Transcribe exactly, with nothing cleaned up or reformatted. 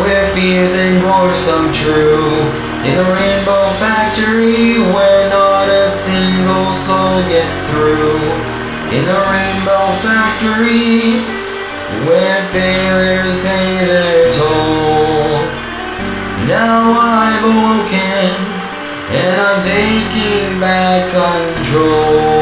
Where fears and hopes come true. In the rainbow factory, where not a single soul gets through. In the rainbow factory, where failures pay their toll. Now I've awoken, and I'm taking back control.